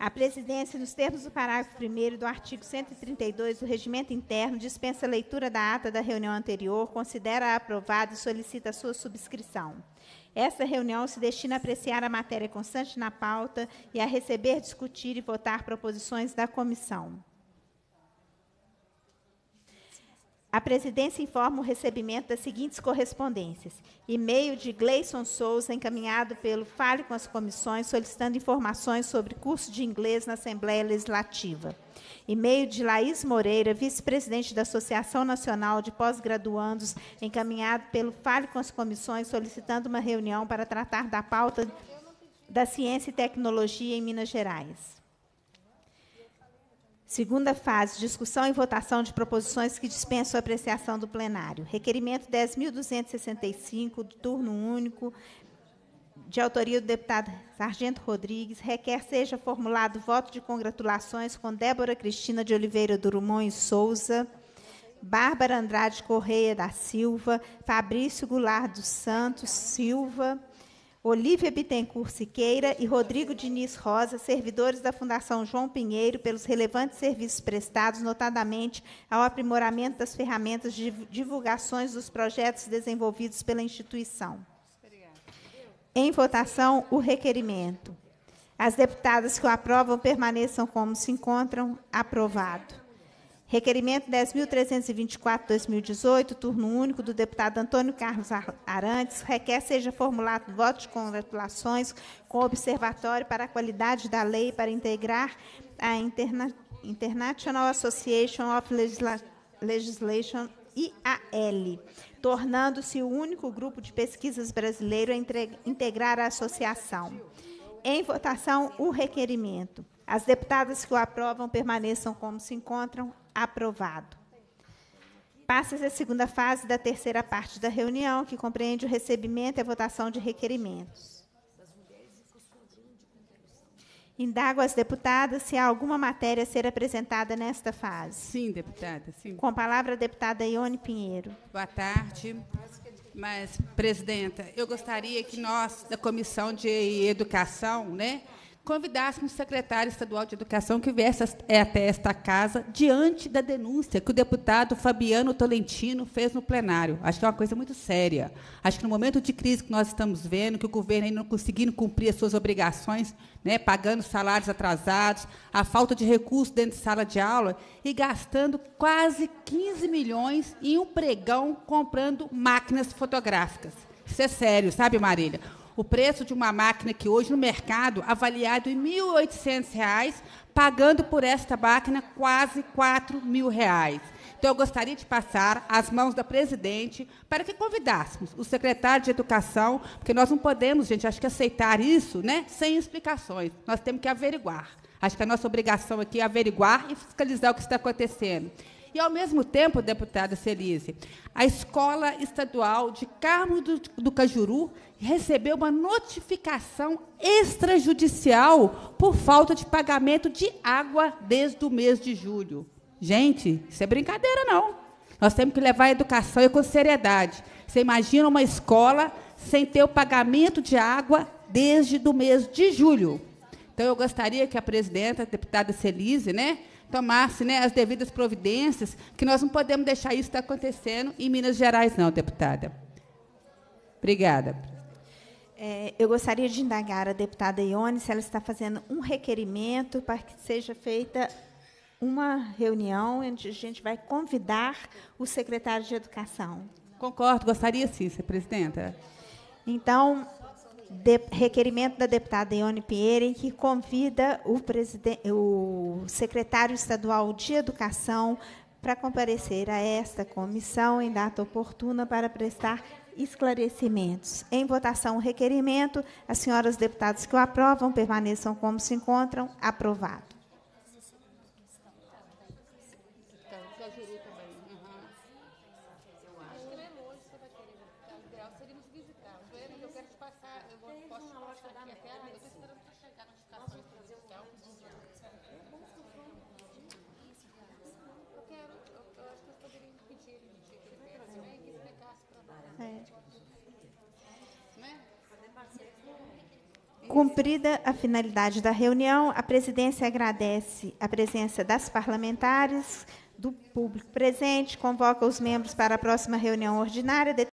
A presidência, nos termos do parágrafo 1º do artigo 132 do Regimento Interno, dispensa a leitura da ata da reunião anterior, considera-a aprovada e solicita a sua subscrição. Esta reunião se destina a apreciar a matéria constante na pauta e a receber, discutir e votar proposições da comissão. A presidência informa o recebimento das seguintes correspondências. E-mail de Gleison Souza, encaminhado pelo Fale com as Comissões, solicitando informações sobre curso de inglês na Assembleia Legislativa. E-mail de Laís Moreira, vice-presidente da Associação Nacional de Pós-Graduandos, encaminhado pelo Fale com as Comissões, solicitando uma reunião para tratar da pauta da Ciência e Tecnologia em Minas Gerais. Segunda fase, discussão e votação de proposições que dispensam a apreciação do plenário. Requerimento 10.265, do turno único, de autoria do deputado Sargento Rodrigues, requer seja formulado voto de congratulações com Débora Cristina de Oliveira Durumont e Souza, Bárbara Andrade Correia da Silva, Fabrício Goulart dos Santos Silva, Olívia Bittencourt-Siqueira e Rodrigo Diniz Rosa, servidores da Fundação João Pinheiro, pelos relevantes serviços prestados, notadamente ao aprimoramento das ferramentas de divulgações dos projetos desenvolvidos pela instituição. Em votação, o requerimento. As deputadas que o aprovam permaneçam como se encontram. Aprovado. Requerimento 10.324/2018, turno único, do deputado Antônio Carlos Arantes, requer seja formulado voto de congratulações com o Observatório para a Qualidade da Lei para integrar a International Association of Legislation, IAL, tornando-se o único grupo de pesquisas brasileiro a integrar a associação. Em votação, o requerimento. As deputadas que o aprovam permaneçam como se encontram. Aprovado. Passa-se a segunda fase da terceira parte da reunião, que compreende o recebimento e a votação de requerimentos. Indago às deputadas se há alguma matéria a ser apresentada nesta fase. Sim, deputada. Sim. Com a palavra, a deputada Ione Pinheiro. Boa tarde. Mas, presidenta, eu gostaria que nós, da Comissão de Educação, né, convidássemos o secretário estadual de Educação que viesse até esta casa diante da denúncia que o deputado Fabiano Tolentino fez no plenário. Acho que é uma coisa muito séria. Acho que no momento de crise que nós estamos vendo, que o governo ainda não conseguindo cumprir as suas obrigações, né, pagando salários atrasados, a falta de recursos dentro de sala de aula e gastando quase 15 milhões em um pregão comprando máquinas fotográficas. Isso é sério, sabe, Marília? O preço de uma máquina que hoje no mercado avaliado em R$ 1.800, pagando por esta máquina quase R$ 4.000. Então, eu gostaria de passar às mãos da presidente para que convidássemos o secretário de Educação, porque nós não podemos, gente, acho que aceitar isso, né, sem explicações. Nós temos que averiguar. Acho que a nossa obrigação aqui é averiguar e fiscalizar o que está acontecendo. E, ao mesmo tempo, deputada Celise, a Escola Estadual de Carmo do Cajuru recebeu uma notificação extrajudicial por falta de pagamento de água desde o mês de julho. Gente, isso é brincadeira, não. Nós temos que levar a educação e com seriedade. Você imagina uma escola sem ter o pagamento de água desde o mês de julho. Então, eu gostaria que a presidenta, a deputada Celise, né, tomasse, né, as devidas providências, que nós não podemos deixar isso estar acontecendo em Minas Gerais, não, deputada. Obrigada. Eu gostaria de indagar a deputada Ione se ela está fazendo um requerimento para que seja feita uma reunião onde a gente vai convidar o secretário de Educação. Concordo, gostaria sim, senhora presidenta. Então, requerimento da deputada Ione Pinheiro, em que convida o secretário estadual de Educação para comparecer a esta comissão em data oportuna para prestar esclarecimentos. Em votação, o requerimento. As senhoras deputadas que o aprovam permaneçam como se encontram. Aprovado. Cumprida a finalidade da reunião, a presidência agradece a presença das parlamentares, do público presente, convoca os membros para a próxima reunião ordinária,